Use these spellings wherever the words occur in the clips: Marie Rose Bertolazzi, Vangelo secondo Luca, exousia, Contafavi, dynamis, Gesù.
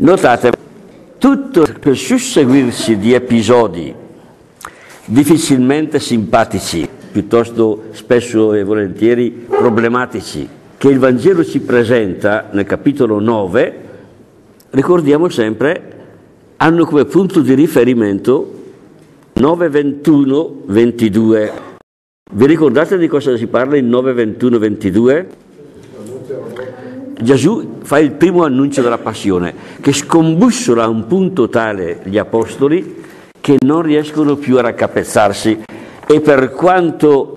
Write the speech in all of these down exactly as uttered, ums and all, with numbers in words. Notate, tutto quel susseguirsi di episodi difficilmente simpatici, piuttosto spesso e volentieri problematici, che il Vangelo ci presenta nel capitolo nove, ricordiamo sempre, hanno come punto di riferimento nove, ventuno, ventidue. Vi ricordate di cosa si parla in nove, ventuno, ventidue? Gesù fa il primo annuncio della passione, che scombussola a un punto tale gli apostoli che non riescono più a raccapezzarsi, e per quanto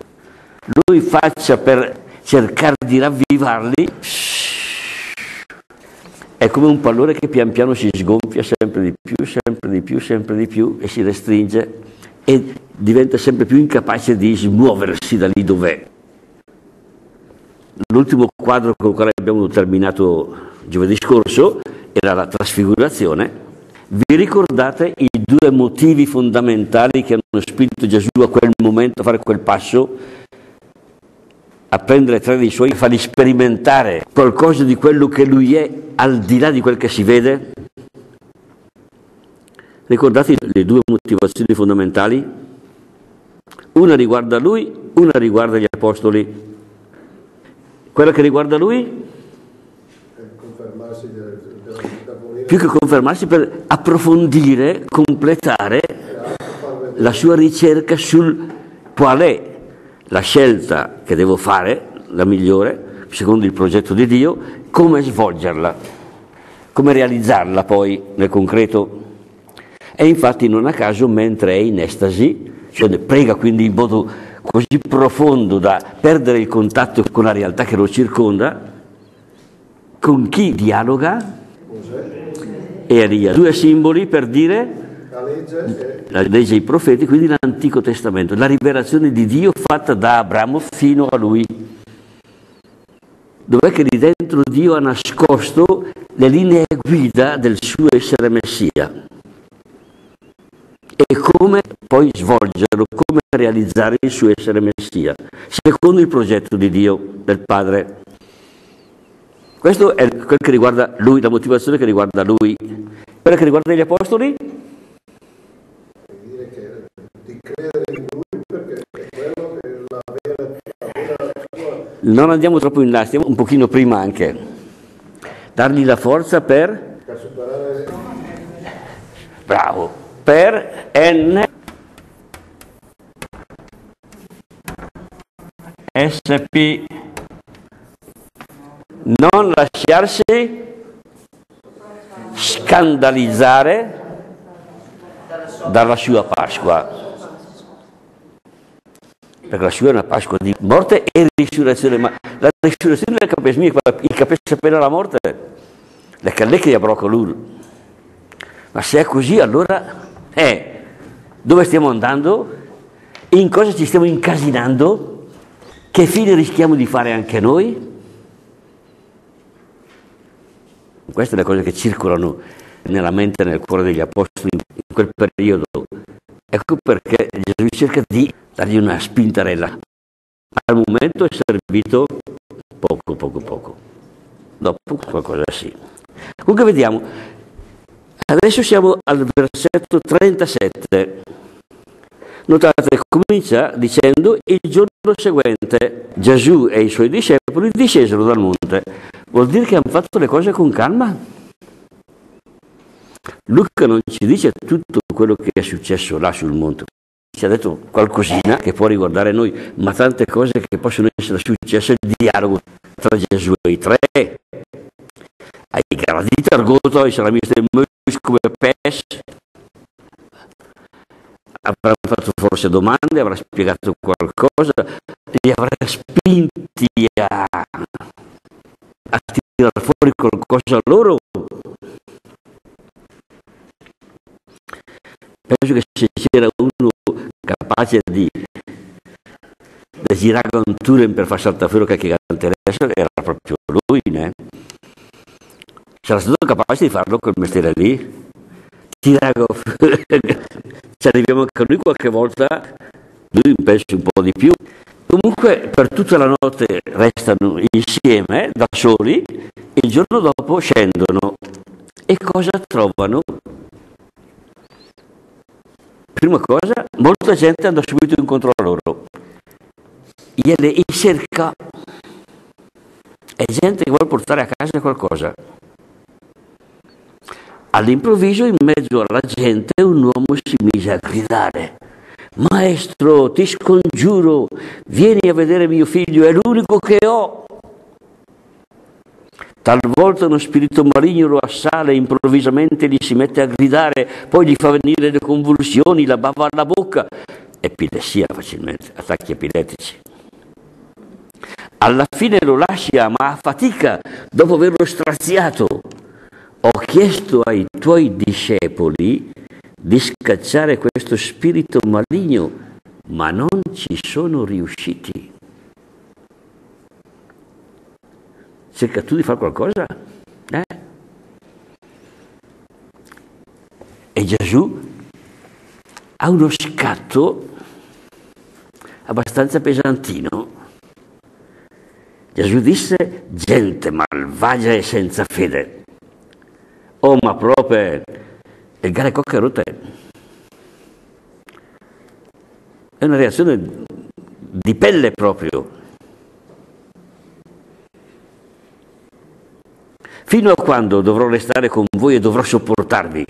lui faccia per cercare di ravvivarli, è come un pallone che pian piano si sgonfia sempre di più, sempre di più, sempre di più, e si restringe e diventa sempre più incapace di smuoversi da lì dov'è. L'ultimo quadro con il quale abbiamo terminato giovedì scorso era la trasfigurazione. Vi ricordate i due motivi fondamentali che hanno spinto Gesù a quel momento a fare quel passo? A prendere tre dei suoi e farli sperimentare qualcosa di quello che lui è al di là di quel che si vede? Ricordate le due motivazioni fondamentali? Una riguarda lui, una riguarda gli apostoli. Quella che riguarda lui? Per confermarsi del, del, del più che confermarsi, per approfondire, completare la sua ricerca sul qual è la scelta che devo fare, la migliore, secondo il progetto di Dio, come svolgerla, come realizzarla poi nel concreto. E infatti non a caso, mentre è in estasi, cioè prega quindi in modo così profondo da perdere il contatto con la realtà che lo circonda, con chi dialoga? E Elia. Due simboli per dire la legge, la legge e i profeti, quindi l'Antico Testamento, la rivelazione di Dio fatta da Abramo fino a lui. Dov'è che lì dentro Dio ha nascosto le linee guida del suo essere Messia? E come poi svolgerlo, come realizzare il suo essere Messia, secondo il progetto di Dio, del Padre. Questo è quel che riguarda lui, la motivazione che riguarda lui. Quella che riguarda gli apostoli? Dire che di credere in lui, perché è quello che la vera, la vera... Non andiamo troppo in là, stiamo un pochino prima anche. Dargli la forza per... per superare... Bravo! Per N S P, non lasciarsi scandalizzare dalla sua Pasqua, perché la sua è una Pasqua di morte e risurrezione, ma la risurrezione del capesmio, il capesse appena la morte, la callecchia di Abroccolul. Ma se è così, allora eh, dove stiamo andando? In cosa ci stiamo incasinando? Che fine rischiamo di fare anche noi? Queste sono le cose che circolano nella mente e nel cuore degli apostoli in quel periodo. Ecco perché Gesù cerca di dargli una spintarella. Al momento è servito poco, poco, poco. Dopo qualcosa sì. Comunque vediamo. Adesso siamo al versetto trentasette. Notate, comincia dicendo: il giorno seguente Gesù e i suoi discepoli discesero dal monte. Vuol dire che hanno fatto le cose con calma? Luca non ci dice tutto quello che è successo là sul monte, ci ha detto qualcosina che può riguardare noi, ma tante cose che possono essere successe, il dialogo tra Gesù e i tre, ai graditi argoto, ai salamisti del Meus come Pes. Avrà fatto forse domande, avrà spiegato qualcosa, li avrà spinti a, a tirare fuori qualcosa loro. Penso che se c'era uno capace di, di girare con Turen per far saltare fuori qualche interesse, era proprio lui, né? Sarà stato capace di farlo quel mestiere lì? Tirago, ci arriviamo anche a lui qualche volta, lui pensa un po' di più, Comunque per tutta la notte restano insieme, da soli, e il giorno dopo scendono. E cosa trovano? Prima cosa, molta gente andò subito incontro a loro. Gliele cerca. È gente che vuole portare a casa qualcosa. All'improvviso, in mezzo alla gente, un uomo si mise a gridare: «Maestro, ti scongiuro, vieni a vedere mio figlio, è l'unico che ho!» Talvolta uno spirito maligno lo assale, improvvisamente gli si mette a gridare, poi gli fa venire le convulsioni, la bava alla bocca, epilessia facilmente, attacchi epilettici. Alla fine lo lascia, ma a fatica, dopo averlo straziato. «Ho chiesto ai tuoi discepoli di scacciare questo spirito maligno, ma non ci sono riusciti.» Cerca tu di fare qualcosa? Eh? E Gesù ha uno scatto abbastanza pesantino. Gesù disse: «Gente malvagia e senza fede». Oh, ma proprio il gare cocche rotte è una reazione di pelle proprio. Fino a quando dovrò restare con voi e dovrò sopportarvi?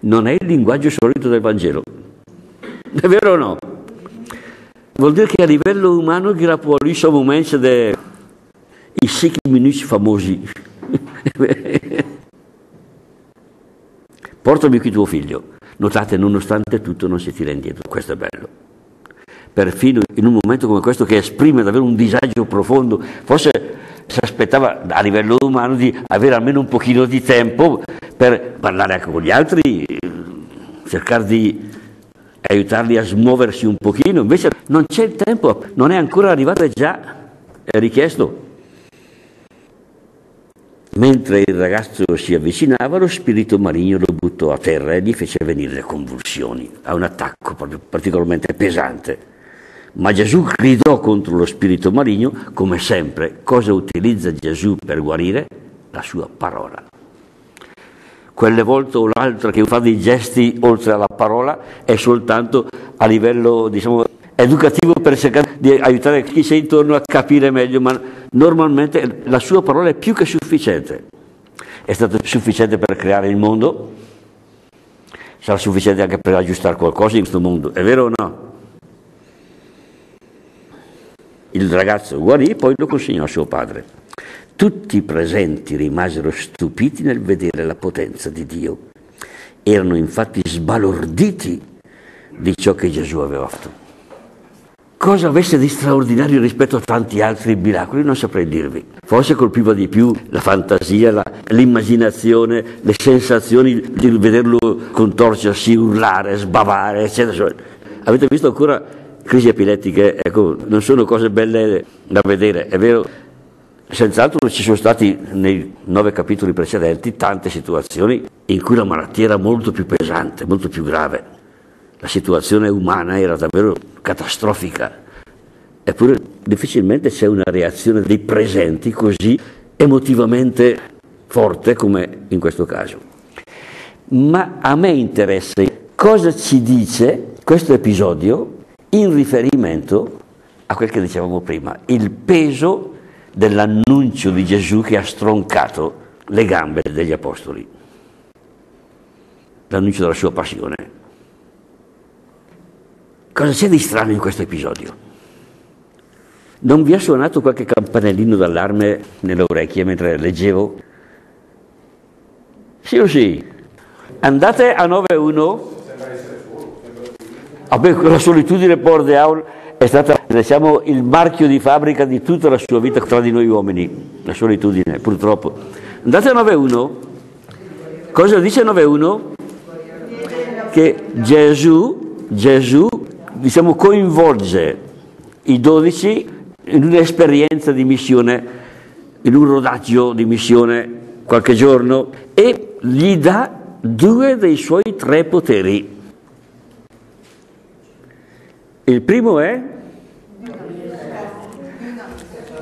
Non è il linguaggio solito del Vangelo, è vero o no? Vuol dire che a livello umano chi la può lì sommamente dei secchi minuti famosi. Portami qui tuo figlio. Notate, nonostante tutto non si tira indietro, questo è bello. Perfino in un momento come questo che esprime davvero un disagio profondo, forse si aspettava a livello umano di avere almeno un pochino di tempo per parlare anche con gli altri, cercare di aiutarli a smuoversi un pochino, invece non c'è il tempo, non è ancora arrivato e già è richiesto. Mentre il ragazzo si avvicinava, lo spirito maligno lo buttò a terra e gli fece venire le convulsioni. Ha un attacco particolarmente pesante. Ma Gesù gridò contro lo spirito maligno, come sempre. Cosa utilizza Gesù per guarire? La sua parola. Quelle volte o l'altra che fa dei gesti oltre alla parola è soltanto a livello, diciamo, educativo per cercare di aiutare chi sei intorno a capire meglio, ma normalmente la sua parola è più che sufficiente. È stato sufficiente per creare il mondo, sarà sufficiente anche per aggiustare qualcosa in questo mondo, è vero o no? Il ragazzo guarì, poi lo consegnò a suo padre. Tutti i presenti rimasero stupiti nel vedere la potenza di Dio. Erano infatti sbalorditi di ciò che Gesù aveva fatto. Cosa avesse di straordinario rispetto a tanti altri miracoli non saprei dirvi. Forse colpiva di più la fantasia, la, l'immaginazione, le sensazioni di vederlo contorcersi, urlare, sbavare, eccetera. Avete visto ancora crisi epilettiche? Ecco, non sono cose belle da vedere, è vero. Senz'altro ci sono stati nei nove capitoli precedenti tante situazioni in cui la malattia era molto più pesante, molto più grave. La situazione umana era davvero catastrofica, eppure difficilmente c'è una reazione dei presenti così emotivamente forte come in questo caso. Ma a me interessa cosa ci dice questo episodio in riferimento a quel che dicevamo prima, il peso dell'annuncio di Gesù che ha stroncato le gambe degli apostoli, l'annuncio della sua passione. Cosa c'è di strano in questo episodio? Non vi ha suonato qualche campanellino d'allarme nelle orecchie mentre leggevo? Sì o sì? Andate a nove uno. Vabbè, la solitudine Port de Aul è stata, diciamo, il marchio di fabbrica di tutta la sua vita tra di noi uomini. La solitudine, purtroppo. Andate a nove uno. Cosa dice nove uno? Che Gesù, Gesù, diciamo, coinvolge i dodici in un'esperienza di missione, in un rodaggio di missione qualche giorno, e gli dà due dei suoi tre poteri. Il primo è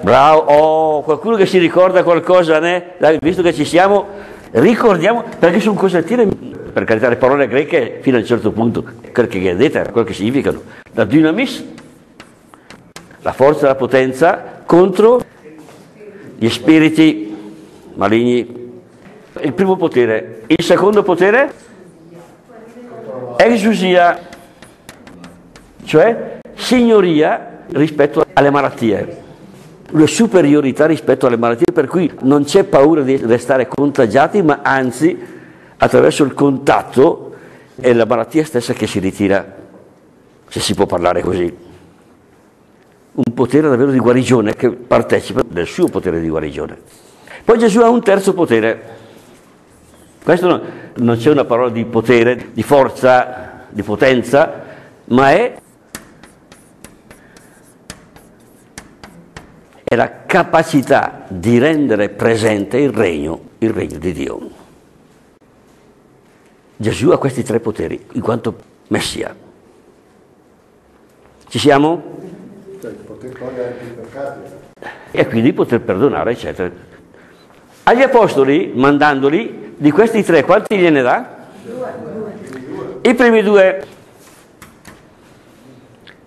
Bravo, oh, qualcuno che si ricorda qualcosa, né? Dai, visto che ci siamo, ricordiamo, perché sono cosettine, per carità, le parole greche fino a un certo punto, quel che è detto, quello che significano. La dynamis, la forza, la potenza, contro gli spiriti maligni. Il primo potere. Il secondo potere? Exousia, cioè signoria rispetto alle malattie. La superiorità rispetto alle malattie, per cui non c'è paura di restare contagiati, ma anzi attraverso il contatto è la malattia stessa che si ritira, se si può parlare così. Un potere davvero di guarigione che partecipa del suo potere di guarigione. Poi Gesù ha un terzo potere. Questo no, non c'è una parola di potere, di forza, di potenza, ma è è la capacità di rendere presente il regno, il regno di Dio. Gesù ha questi tre poteri in quanto Messia. Ci siamo? Cioè, poter togliere anche i peccati. E quindi poter perdonare, eccetera. Agli apostoli, mandandoli, di questi tre quanti gliene dà? Due. I primi due.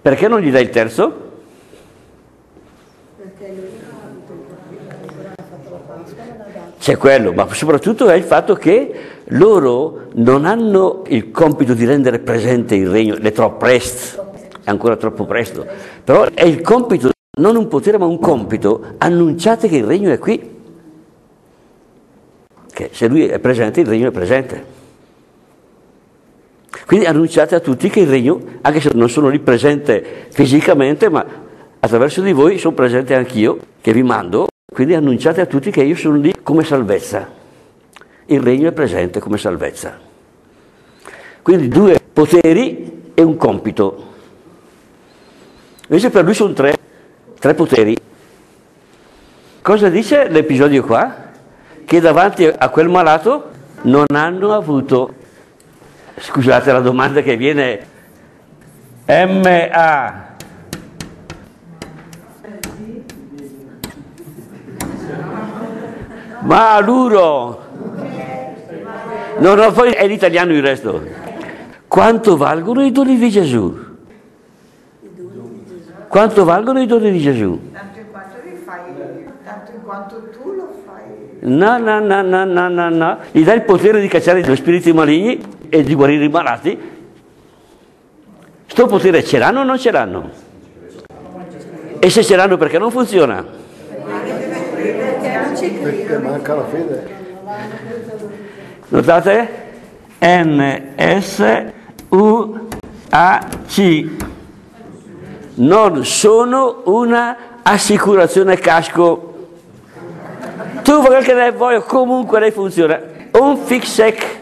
Perché non gli dà il terzo? C'è quello, ma soprattutto è il fatto che loro non hanno il compito di rendere presente il regno, è troppo presto, è ancora troppo presto, però è il compito, non un potere ma un compito, annunciate che il regno è qui, che se lui è presente il regno è presente, quindi annunciate a tutti che il regno, anche se non sono lì presente fisicamente, ma attraverso di voi sono presente anch'io che vi mando. Quindi annunciate a tutti che io sono lì come salvezza, il regno è presente come salvezza. Quindi due poteri e un compito. Invece per lui sono tre, tre poteri. Cosa dice l'episodio qua? Che davanti a quel malato non hanno avuto, scusate la domanda che viene, M A Ma luro! No, no, poi è l'italiano il resto. Quanto valgono i doni di Gesù? Quanto valgono i doni di Gesù? Tanto in quanto li fai, tanto in quanto tu lo fai. No, no, no, no, no, no, no. Gli dà il potere di cacciare gli spiriti maligni e di guarire i malati. Sto potere ce l'hanno o non ce l'hanno? E se ce l'hanno perché non funziona? Perché manca la fede. Notate? N S U A C. Non sono una assicurazione casco. Tu vuoi che lei voglia, comunque lei funziona. Un fixec.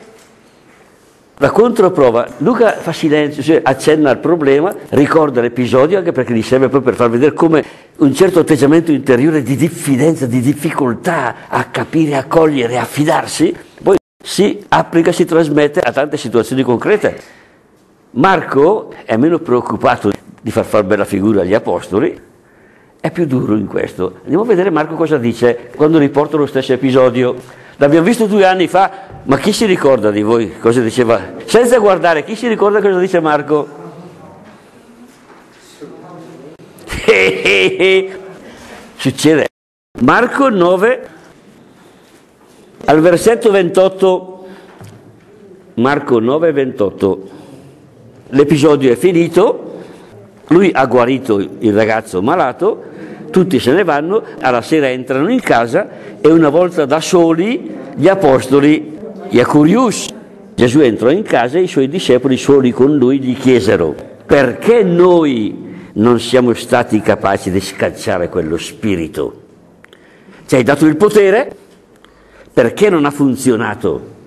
La controprova. Luca fa silenzio, cioè accenna al problema, ricorda l'episodio anche perché gli serve poi per far vedere come un certo atteggiamento interiore di diffidenza, di difficoltà a capire, a cogliere, a fidarsi, poi si applica, si trasmette a tante situazioni concrete. Marco è meno preoccupato di far far bella figura agli apostoli, è più duro in questo. Andiamo a vedere Marco cosa dice quando riporta lo stesso episodio. L'abbiamo visto due anni fa, ma chi si ricorda di voi cosa diceva? Senza guardare, chi si ricorda cosa dice Marco? Succede. Marco nove, al versetto ventotto. Marco nove, ventotto. L'episodio è finito, lui ha guarito il ragazzo malato, tutti se ne vanno, alla sera entrano in casa e una volta da soli gli apostoli, Iacurius, Gesù entrò in casa e i suoi discepoli soli con lui gli chiesero: perché noi non siamo stati capaci di scacciare quello spirito? Ci hai dato il potere, perché non ha funzionato?